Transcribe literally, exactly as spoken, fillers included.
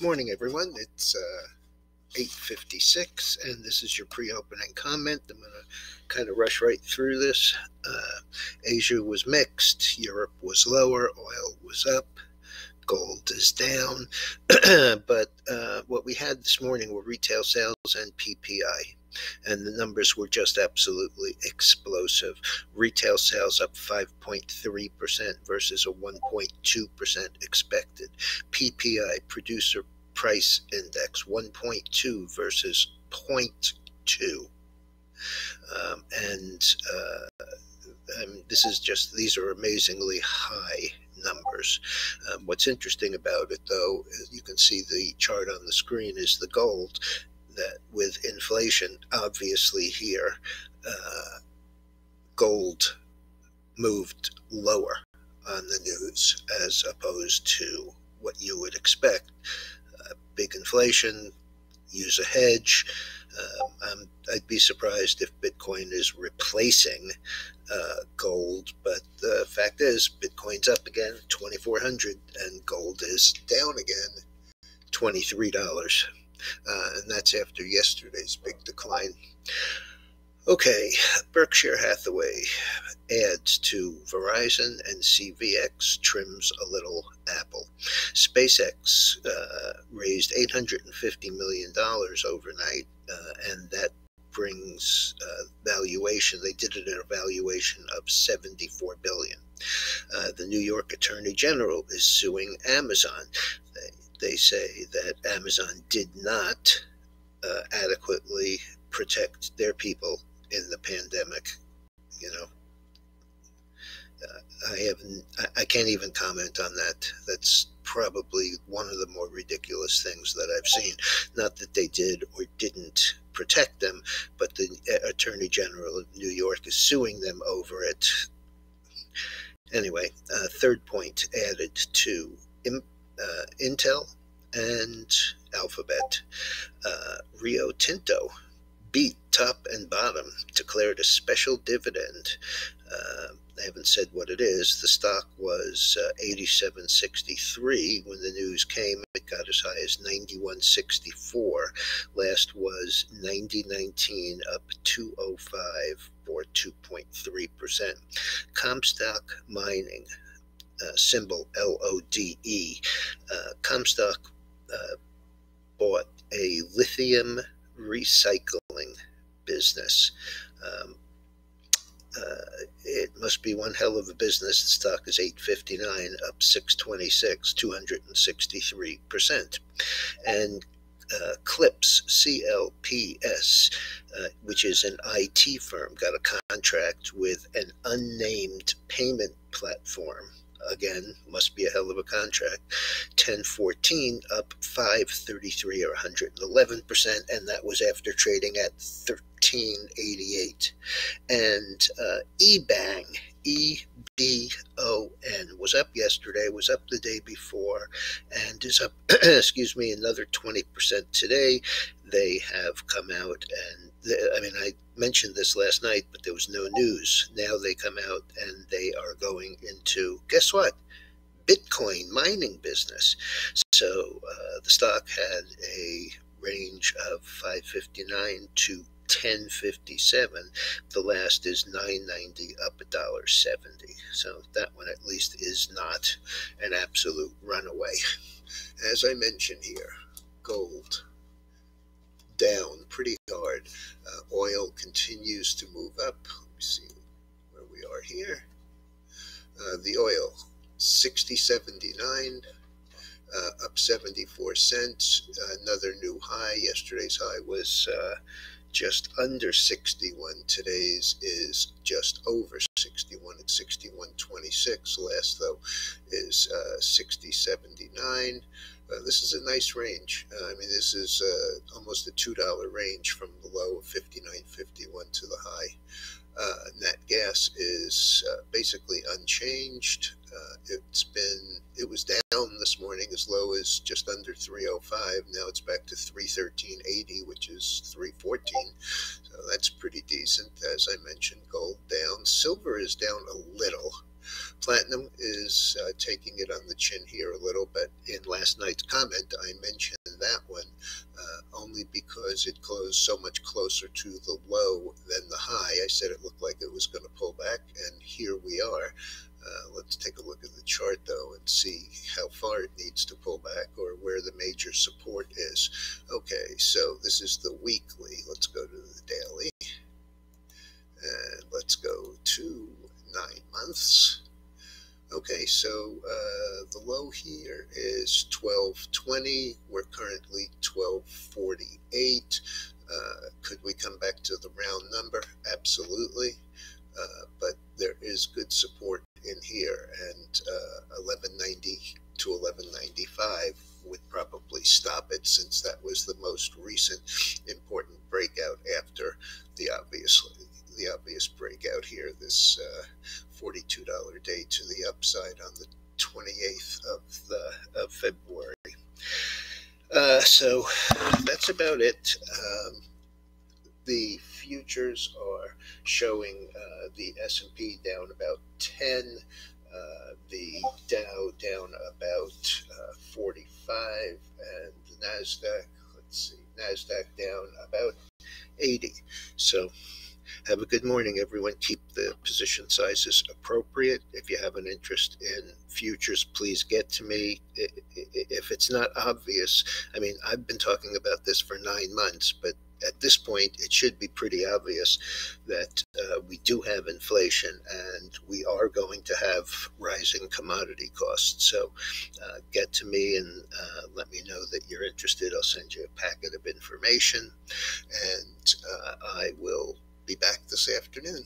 Morning, everyone. It's uh, eight fifty-six, and this is your pre-opening comment. I'm going to kind of rush right through this. Uh, Asia was mixed. Europe was lower. Oil was up. Gold is down. But uh, what we had this morning were retail sales and P P I, and the numbers were just absolutely explosive. Retail sales up five point three percent versus a one point two percent expected. P P I, Producer Price Index, one point two versus zero point two. Um, and uh, um, this is just, these are amazingly high numbers. Um, what's interesting about it, though, you can see the chart on the screen, is the gold. That with inflation, obviously here, uh, gold moved lower on the news as opposed to what you would expect. Uh, big inflation, use a hedge. Um, I'm, I'd be surprised if Bitcoin is replacing uh, gold, but the fact is Bitcoin's up again, twenty-four hundred dollars, and gold is down again, twenty-three dollars. Uh, and that's after yesterday's big decline. Okay, Berkshire Hathaway adds to Verizon, and C V X trims a little Apple. SpaceX uh, raised eight hundred fifty million dollars overnight, uh, and that brings uh, valuation. They did it at a valuation of seventy-four billion dollars. Uh, the New York Attorney General is suing Amazon. They, They say that Amazon did not uh, adequately protect their people in the pandemic. You know, uh, I haven't, I can't even comment on that. That's probably one of the more ridiculous things that I've seen. Not that they did or didn't protect them, but the Attorney General of New York is suing them over it. Anyway, uh, third point added to imp- Uh, Intel and Alphabet. Uh, Rio Tinto beat top and bottom, declared a special dividend. Uh, I haven't said what it is. The stock was uh, eighty-seven sixty-three when the news came. It got as high as ninety-one sixty-four. Last was ninety nineteen, up two oh five or two point three percent. Comstock Mining. Uh, symbol L O D E. Uh, Comstock uh, bought a lithium recycling business. Um, uh, it must be one hell of a business. The stock is eight fifty-nine, up six twenty-six, two hundred sixty-three percent. And Uh, Clips, C L P S, uh, which is an I T firm, got a contract with an unnamed payment platform. Again, must be a hell of a contract. ten fourteen, up five thirty-three or one hundred eleven percent, and that was after trading at thirteen eighty-eight. And uh, Ebang, E B O N, was up yesterday, was up the day before, and is up, excuse me, another twenty percent today. They have come out and, they, I mean, I mentioned this last night, but there was no news. Now they come out and they are going into, guess what? Bitcoin mining business. So uh, the stock had a range of five fifty-nine to ten fifty-seven. The last is nine ninety, up a dollar seventy. So that one at least is not an absolute runaway. As I mentioned here, gold down pretty hard. Uh, oil continues to move up. Let me see where we are here. Uh, the oil sixty seventy-nine. Uh, up seventy-four cents, uh, another new high. Yesterday's high was uh, just under sixty-one. Today's is just over sixty-one at sixty-one twenty-six. Last, though, is uh, sixty seventy-nine. Uh, this is a nice range. Uh, I mean, this is uh, almost a two dollar range from the low of fifty-nine fifty-one to the high. Uh, nat gas is uh, basically unchanged. Uh, it's been, it was down this morning as low as just under three oh five. Now it's back to three thirteen eighty, which is three fourteen. So that's pretty decent. As I mentioned, gold down. Silver is down a little. Platinum is uh, taking it on the chin here a little bit. In last night's comment, I mentioned that one uh, only because it closed so much closer to the low than the high. I said it looked like it was going to pull back, and here we are. Uh, let's take a look at the chart, though, and see how far it needs to pull back or where the major support is. Okay, so this is the weekly. Let's go to the daily. And let's go to nine months. Okay, so uh, the low here is twelve twenty. We're currently twelve forty-eight. Uh, could we come back to the round number? Absolutely. Uh, but there is good support in here, and uh, eleven ninety to eleven ninety-five would probably stop it, since that was the most recent important breakout after the obviously the obvious breakout here, this uh, forty-two dollar day to the upside on the twenty-eighth of the of February. Uh, so that's about it. Um, The futures are showing uh, the S and P down about ten, uh, the Dow down about uh, forty-five, and the NASDAQ, let's see, NASDAQ down about eighty. So have a good morning, everyone. Keep the position sizes appropriate. If you have an interest in futures, please get to me. If it's not obvious, I mean, I've been talking about this for nine months, but at this point, it should be pretty obvious that uh, we do have inflation and we are going to have rising commodity costs. So uh, get to me and uh, let me know that you're interested. I'll send you a packet of information, and uh, I will be back this afternoon.